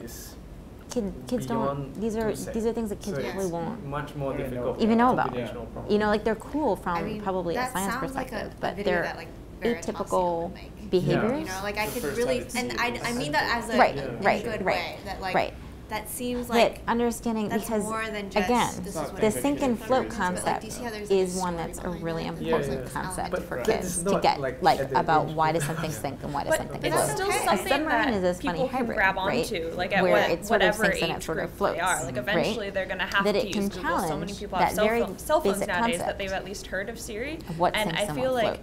kid, kids don't. These are these are things that kids so really won't much more difficult even know about. Yeah. You know, like they're cool from I mean, probably a science perspective, like a, but a they're. That, like, atypical behaviors. Yeah. You know, like I could really, and I, I mean that as a, right, a right, good right, way. That like, right. that seems like but understanding that's because more than just again, this is the sink and float concept but, like, like is one that's a really important yeah, yeah. concept but for kids to get, like, like about why does something sink and why does something float. But it's still something that is this people funny can hybrid, grab onto, right? Like at where what, whatever age group sort of floats, they are. Like eventually right? they're going to have that to use Google. So many people have cell phones nowadays that they've at least heard of Siri, and I feel like.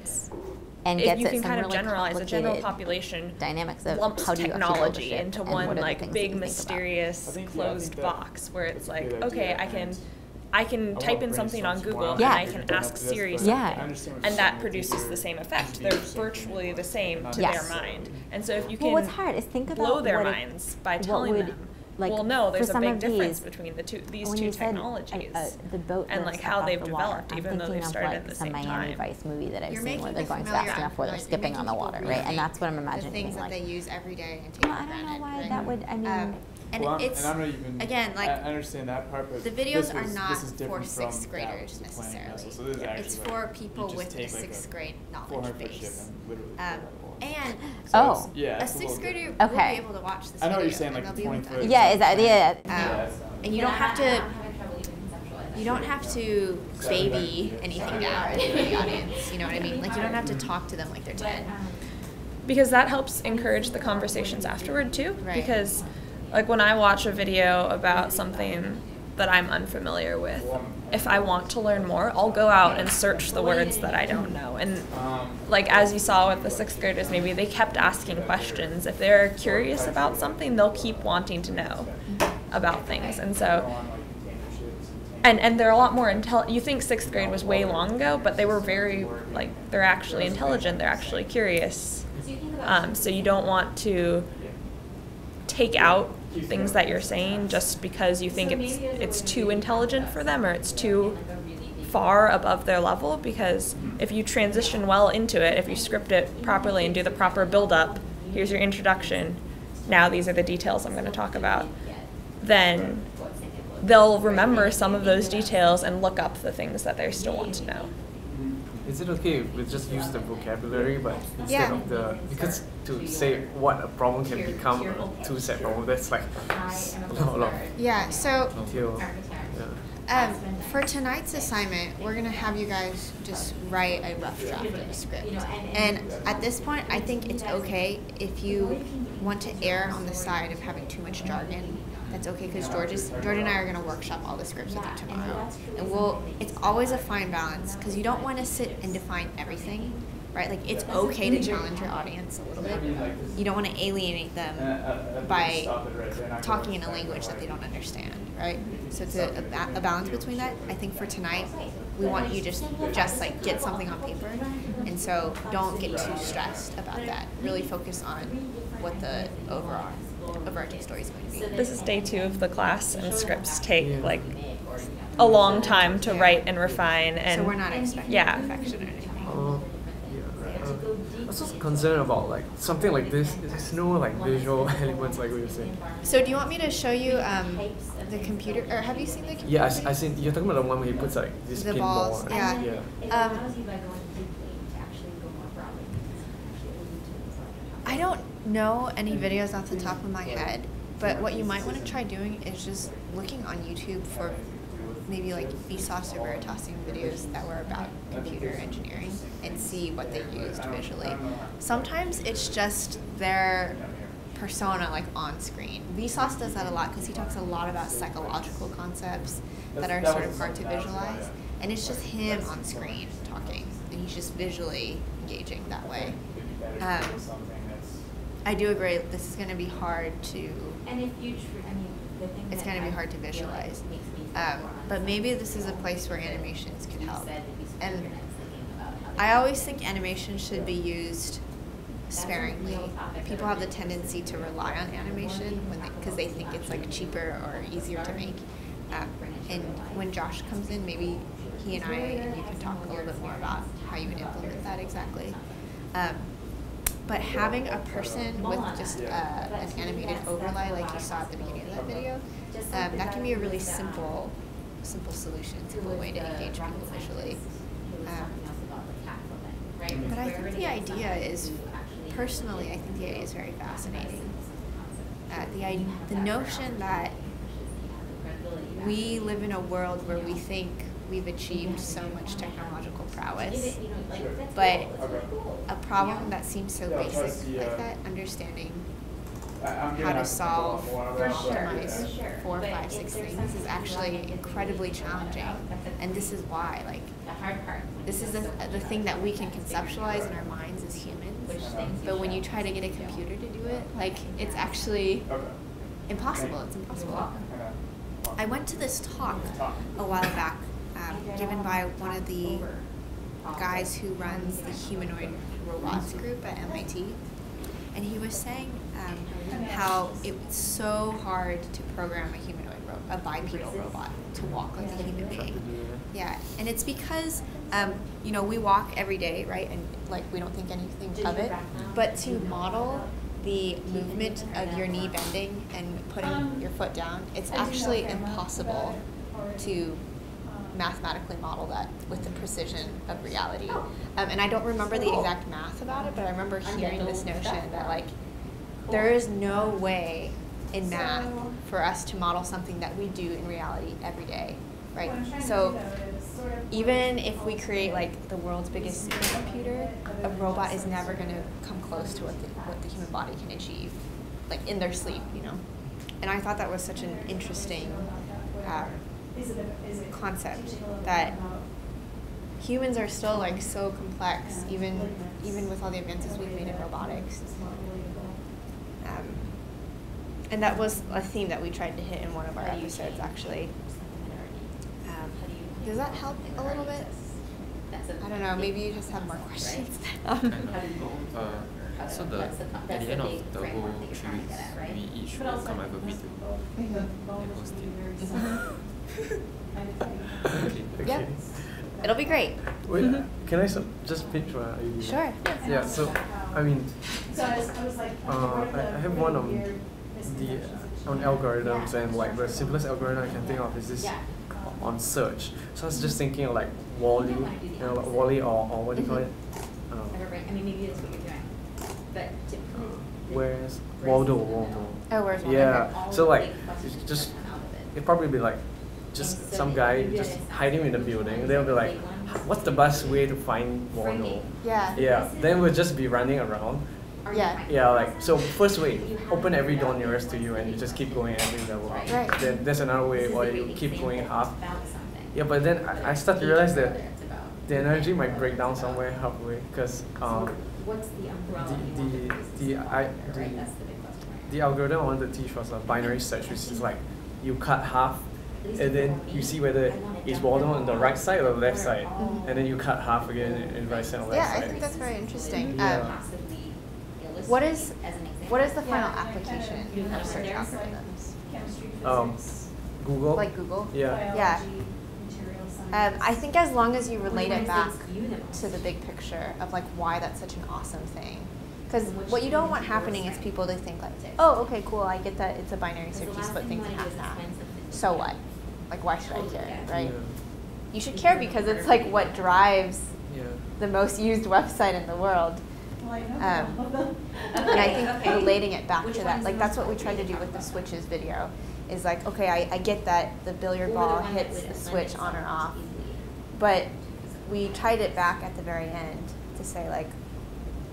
And if you can kind of really generalize the general population dynamics of lumps how do you technology into one like big mysterious closed box where it's like, okay, I can I can type in something on Google yeah. and I can ask Siri something. Yeah. And that produces the same effect. They're virtually the same to yes. their mind. And so if you can well, hard is think about blow their minds by telling would, them like, well, no, there's a big difference these, between the two, these two technologies an, uh, the boat and like how they've the developed, even though they've started like at the same time. I'm thinking of like some Miami Vice movie that I've You're seen where they're going fast enough where they're like, skipping on the water, right? And that's what I'm imagining. The things that like, they use every day and take well, for granted. I don't know why right? that would, I mean. Um, and well, it's, and I'm not even, again, like, I understand that part, but the videos are not for sixth graders necessarily. It's for people with a sixth grade knowledge base. And so oh, yeah, a sixth grader okay. will be able to watch this. I know video, what you're saying, like twenty-three. Yeah, is that yeah? yeah. Um, and you don't have to. You don't have to baby anything down in the audience. You know what I mean? Like you don't have to talk to them like they're ten. Because that helps encourage the conversations afterward too. Right. Because, like when I watch a video about something that I'm unfamiliar with, if I want to learn more, I'll go out and search the words that I don't know. And like as you saw with the sixth graders, maybe they kept asking questions. If they're curious about something, they'll keep wanting to know about things. And so, and, and they're a lot more intelligent. You think sixth grade was way long ago, but they were very, like, they're actually intelligent. They're actually curious. Um, so you don't want to take out things that you're saying just because you think so it's it's too intelligent for them or it's too far above their level, because if you transition well into it, if you script it properly and do the proper build up, here's your introduction, now these are the details I'm going to talk about, then they'll remember some of those details and look up the things that they still want to know. Is it okay if we just use the vocabulary, but instead yeah. of the, because to say what a problem can become a two-set problem, that's like a lot, a lot. Yeah, so until, yeah. Um, for tonight's assignment, we're going to have you guys just write a rough draft of a script. And at this point, I think it's okay if you want to err on the side of having too much jargon. That's okay, because George, is, George and I are going to workshop all the scripts with you tomorrow. And we'll, it's always a fine balance, because you don't want to sit and define everything, right? Like, it's okay to challenge your audience a little bit. You don't want to alienate them by talking in a language that they don't understand, right? So it's a, a, a balance between that. I think for tonight, we want you just just like get something on paper. And so don't get too stressed about that. Really focus on what the overall overarching story is going to be. This is day two of the class, and scripts take like a long time to write and refine. And so we're not expecting yeah. perfection or anything. Uh, yeah, right. uh, I was just concerned about like something like this. There's no like visual elements like we were saying. So do you want me to show you um, the computer? Or have you seen the computer? Yeah, I, I seen. You're talking about the one where he puts like this the balls. Ball. Yeah. yeah. Um, I don't know any videos off the top of my head, but what you might want to try doing is just looking on YouTube for maybe like Vsauce or Veritasium videos that were about computer engineering and see what they used visually. Sometimes it's just their persona like on screen. Vsauce does that a lot because he talks a lot about psychological concepts that are sort of hard to visualize, and it's just him on screen talking, and he's just visually engaging that way. Um, I do agree. This is going to be hard to. And if you, I mean, the thing it's going to be hard to visualize. Um, but maybe this is a place where animations can help. And I always think animation should be used sparingly. People have the tendency to rely on animation when because they, they think it's like cheaper or easier to make. Um, and when Josh comes in, maybe he and I and you can talk a little bit more about how you would implement that exactly. Um, But having a person with just uh, an animated overlay, like you saw at the beginning of that video, um, that can be a really simple, simple solution, simple way to engage people visually. Um, but I think the idea is, personally, I think the idea is very fascinating. Uh, the the notion that we live in a world where we think we've achieved so much technological prowess, but a problem that seems so basic like that, understanding how to solve optimize four, five, six things is actually incredibly challenging, and this is why. Like, this is the, the thing that we can conceptualize in our minds as humans, but when you try to get a computer to do it, like, it's actually impossible. It's impossible. I went to this talk a while back. Um, given by one of the guys who runs the humanoid robots group at M I T. And he was saying um, how it's so hard to program a humanoid, ro a bipedal robot to walk like a human being. Yeah, and it's because, um, you know, we walk every day, right? And like, we don't think anything of it, but to model the movement of your knee bending and putting your foot down, it's actually impossible to mathematically model that with the precision of reality. Um, and I don't remember the exact math about it, but I remember hearing this notion that like there is no way in math for us to model something that we do in reality every day, right? So even if we create like the world's biggest supercomputer, a robot is never going to come close to what the, what the human body can achieve, like in their sleep, you know? And I thought that was such an interesting uh, concept that humans are still like so complex, even even with all the advances we've made in robotics. Um, and that was a theme that we tried to hit in one of our episodes, actually. Um, does that help a little bit? I don't know. Maybe you just have more questions. uh, so the, at the end of the whole three weeks, we each will come up with a video and host it. Yep. It'll be great. Wait, mm-hmm. Can I so, just pitch my idea? Sure. Yeah, so, I mean, uh, I have one of the on algorithms, and like the simplest algorithm I can think of is this on search. So I was just thinking of like Wall-E, you know, like Wall-E or, or what do you call it? Um, I mean, maybe that's what you're doing, but typically. Where's Waldo? Waldo. Oh, where's Waldo? Yeah. So like, it's just it'd probably be like, just some guy just hiding in the building. They'll be like, what's the best way to find Waldo? Yeah. Yeah. Then we'll just be running around. Yeah. Yeah. Like, so first way, open every door nearest to you, and you just keep going every level up. Right. Then there's another way, or you keep going up. Yeah. But then I, I start to realize that the energy might break down somewhere halfway, because um. What's the umbrella? The the the, I, the, right? That's the, big question, right? The algorithm I wanted to teach was a binary search, which is like you cut half, and then you see whether it's Waldo on the right side or the left side, mm-hmm. and then you cut half again and right side or left yeah, side. Yeah, I think that's very interesting. Yeah. Um, what is what is the final application yeah. of search algorithms? Um, Google. Like Google. Yeah. Yeah. Um, I think as long as you relate it back to the big picture of like why that's such an awesome thing, because what you don't want happening is people to think like, oh, okay, cool, I get that it's a binary search, you split things in half now. So what? Like, why should I care, right? You should care because it's like what drives the most used website in the world. Um, and I think relating it back to that, like that's what we tried to do with the switches video. Is like, okay, I, I get that the billiard ball hits the switch on or off, but we tied it back at the very end to say like,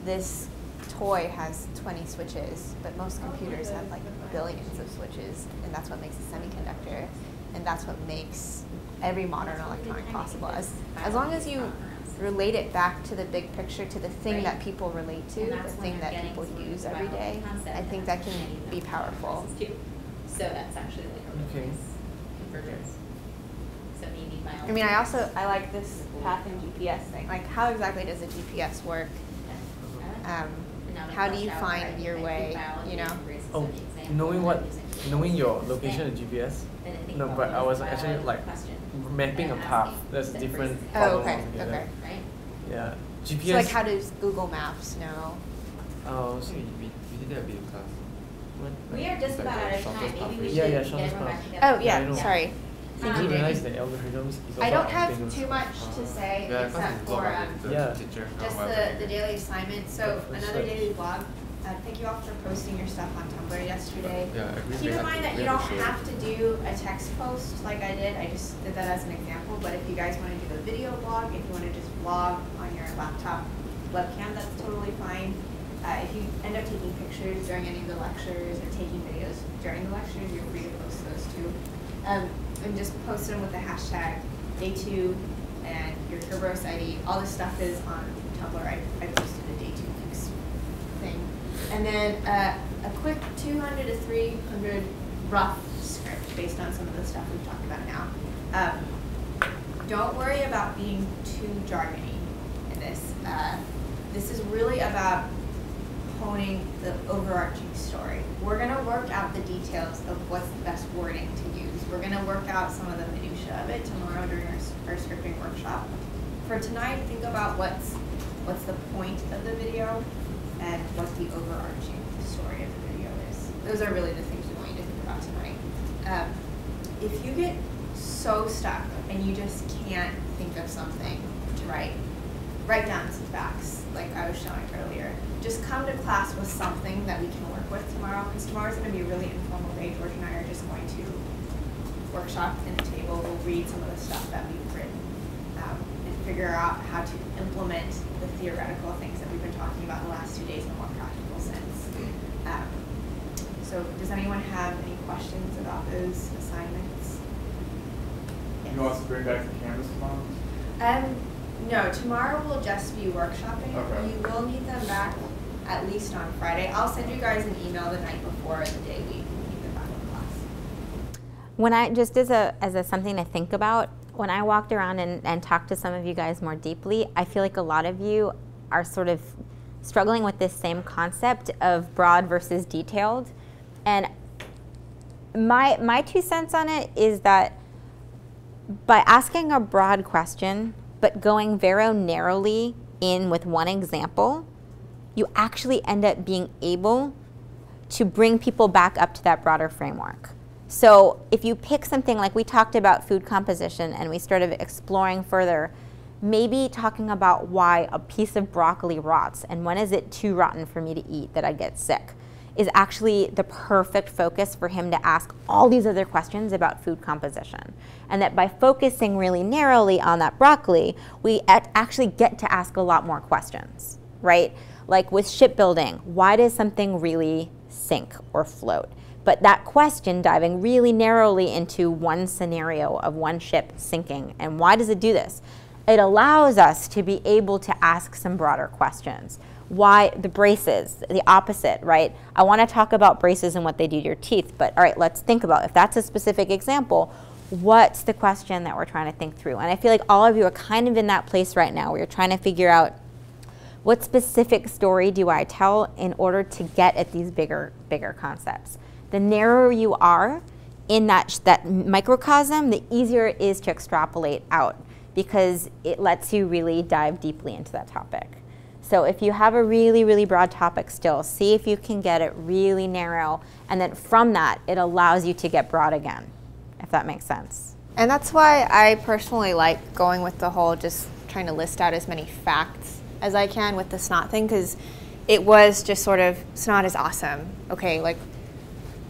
this toy has twenty switches, but most computers have like billions of switches, and that's what makes a semiconductor, and that's what makes every modern electronic possible. As, as long as you relate it back to the big picture, to the thing that people relate to, the thing that people use every day, I think that can be powerful. So that's actually like a okay. convergence. So maybe my I mean, I also, I like this path and G P S thing. Like, how exactly does a G P S work? Um, how do you find your way, you know? Oh, knowing what, knowing your location in G P S? No, but I was actually like mapping a path. That's a different problem. Oh, okay, okay. Yeah, G P S. So like, how does Google Maps know? Oh, so we did that a bit in class. We are just about out of time. Maybe we yeah, yeah, should get everyone back together. Oh, yeah, yeah sorry. Um, I, realize that algorithms I don't have too much to say yeah, except for um, yeah. just the, the daily assignment. So another daily blog. Uh, thank you all for posting your stuff on Tumblr yesterday. Yeah, keep in mind that you don't have to do a text post like I did. I just did that as an example. But if you guys want to do a video blog, if you want to just vlog on your laptop webcam, that's totally fine. Uh, if you end up taking pictures during any of the lectures or taking videos during the lectures, you're free to post those too. Um, and just post them with the hashtag day two and your Kerberos I D. All this stuff is on Tumblr. I, I posted a day two links thing. And then uh, a quick two hundred to three hundred rough script based on some of the stuff we've talked about now. Um, don't worry about being too jargony in this. Uh, this is really about honing the overarching story. We're going to work out the details of what's the best wording to use. We're going to work out some of the minutia of it tomorrow during our, our scripting workshop. For tonight, think about what's what's the point of the video and what the overarching story of the video is. Those are really the things we want you to think about tonight. Um, if you get so stuck and you just can't think of something to write, write down some facts, like I was showing earlier. Just come to class with something that we can work with tomorrow, because tomorrow's going to be a really informal day. George and I are just going to workshop in a table. We'll read some of the stuff that we've written um, and figure out how to implement the theoretical things that we've been talking about the last two days in a more practical sense. Um, so does anyone have any questions about those assignments? Yes. You want us to bring back the canvas tomorrow? Um, No, tomorrow will just be workshopping. Okay. You will need them back at least on Friday. I'll send you guys an email the night before the day we need them back in class. When I, just as a, as a something to think about, when I walked around and, and talked to some of you guys more deeply, I feel like a lot of you are sort of struggling with this same concept of broad versus detailed. And my, my two cents on it is that by asking a broad question, but going very narrowly in with one example, you actually end up being able to bring people back up to that broader framework. So if you pick something, like we talked about food composition and we started exploring further, maybe talking about why a piece of broccoli rots and when is it too rotten for me to eat that I get sick is actually the perfect focus for him to ask all these other questions about food composition. And that by focusing really narrowly on that broccoli, we actually get to ask a lot more questions, right? Like with shipbuilding, why does something really sink or float? But that question, diving really narrowly into one scenario of one ship sinking, and why does it do this? It allows us to be able to ask some broader questions. Why the braces, the opposite, right? I want to talk about braces and what they do to your teeth, but all right, let's think about, if that's a specific example, what's the question that we're trying to think through? And I feel like all of you are kind of in that place right now where you're trying to figure out, what specific story do I tell in order to get at these bigger, bigger concepts? The narrower you are in that, that microcosm, the easier it is to extrapolate out because it lets you really dive deeply into that topic. So if you have a really, really broad topic still, see if you can get it really narrow, and then from that, it allows you to get broad again, if that makes sense. And that's why I personally like going with the whole just trying to list out as many facts as I can with the snot thing, because it was just sort of, snot is awesome. Okay, like,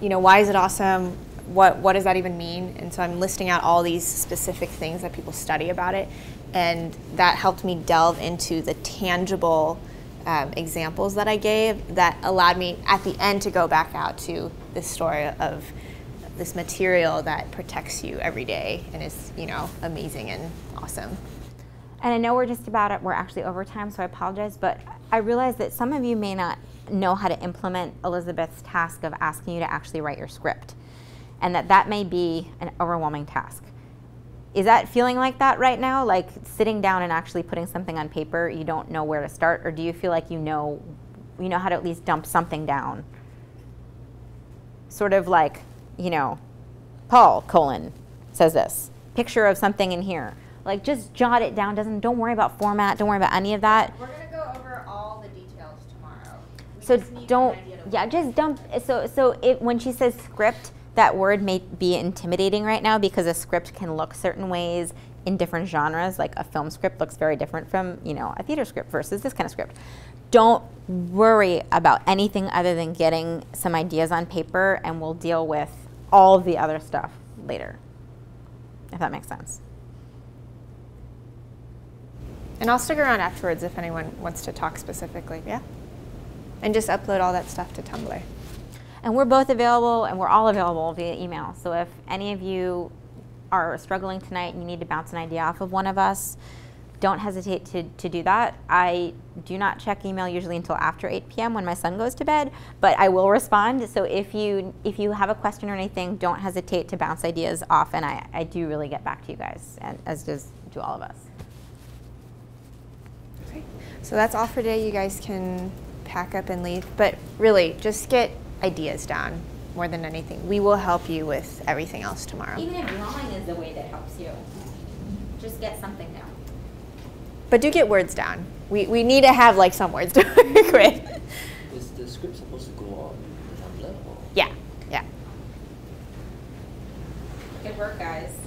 you know, why is it awesome? What, what does that even mean? And so I'm listing out all these specific things that people study about it. And that helped me delve into the tangible um, examples that I gave that allowed me at the end to go back out to this story of this material that protects you every day and is, you know, amazing and awesome. And I know we're just about it, we're actually over time, so I apologize, but I realize that some of you may not know how to implement Elizabeth's task of asking you to actually write your script, and that that may be an overwhelming task. Is that feeling like that right now? Like sitting down and actually putting something on paper, you don't know where to start, or do you feel like you know, you know how to at least dump something down? Sort of like, you know, Paul colon says this, picture of something in here. Like just jot it down, doesn't, don't worry about format, don't worry about any of that. We're gonna go over all the details tomorrow. We so just need don't, an idea to yeah, just dump, so, so it, when she says script, that word may be intimidating right now because a script can look certain ways in different genres. Like a film script looks very different from, you know, a theater script versus this kind of script. Don't worry about anything other than getting some ideas on paper, and we'll deal with all of the other stuff later, if that makes sense. And I'll stick around afterwards if anyone wants to talk specifically, yeah? And just upload all that stuff to Tumblr. And we're both available, and we're all available via email. So if any of you are struggling tonight and you need to bounce an idea off of one of us, don't hesitate to, to do that. I do not check email usually until after eight p m when my son goes to bed, but I will respond. So if you, if you have a question or anything, don't hesitate to bounce ideas off, and I, I do really get back to you guys, and as does do all of us. Okay. So that's all for today. You guys can pack up and leave, but really just get ideas down more than anything. We will help you with everything else tomorrow. Even if drawing is the way that helps you, just get something down. But do get words down. We, we need to have like some words to work with. Is the script supposed to go on the Tumblr? Yeah, yeah. Good work, guys.